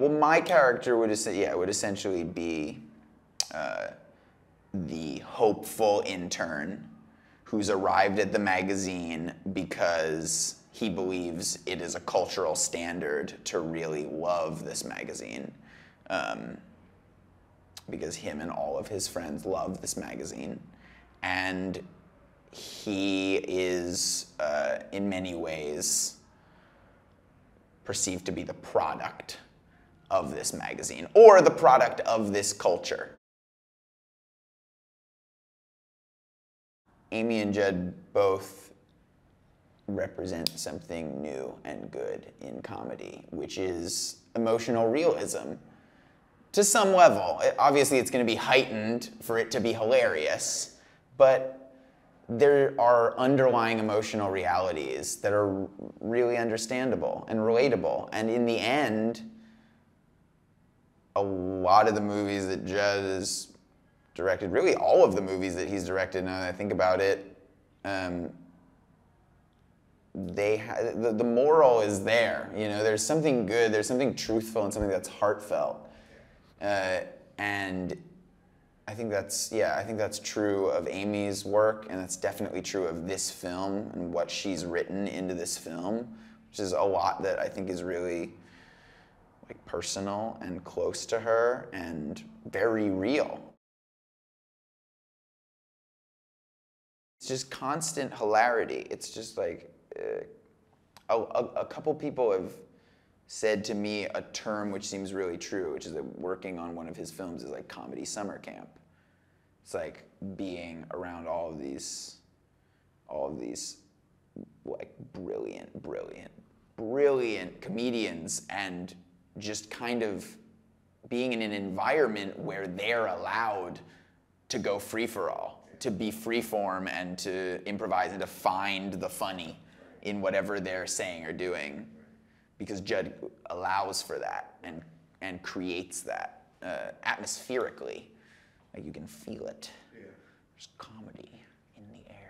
Well, my character would essentially be the hopeful intern who's arrived at the magazine because he believes it is a cultural standard to really love this magazine, because him and all of his friends love this magazine, and he is in many ways perceived to be the product of this magazine, or the product of this culture. Amy and Judd both represent something new and good in comedy, which is emotional realism to some level. Obviously, it's going to be heightened for it to be hilarious, but there are underlying emotional realities that are really understandable and relatable, and in the end, a lot of the movies that Judd has directed, really all of the movies that he's directed, now that I think about it, the moral is there. You know, there's something good, there's something truthful, and something that's heartfelt. And I think that's, yeah, I think that's true of Amy's work, and that's definitely true of this film and what she's written into this film, which is a lot that I think is really like personal and close to her and very real. It's just constant hilarity. It's just like, a couple people have said to me a term which seems really true, which is that working on one of his films is like comedy summer camp. It's like being around all of these like brilliant comedians, and just kind of being in an environment where they're allowed to go free-for-all, to be free-form and to improvise and to find the funny in whatever they're saying or doing, because Judd allows for that and creates that atmospherically. Like you can feel it. Yeah. There's comedy in the air.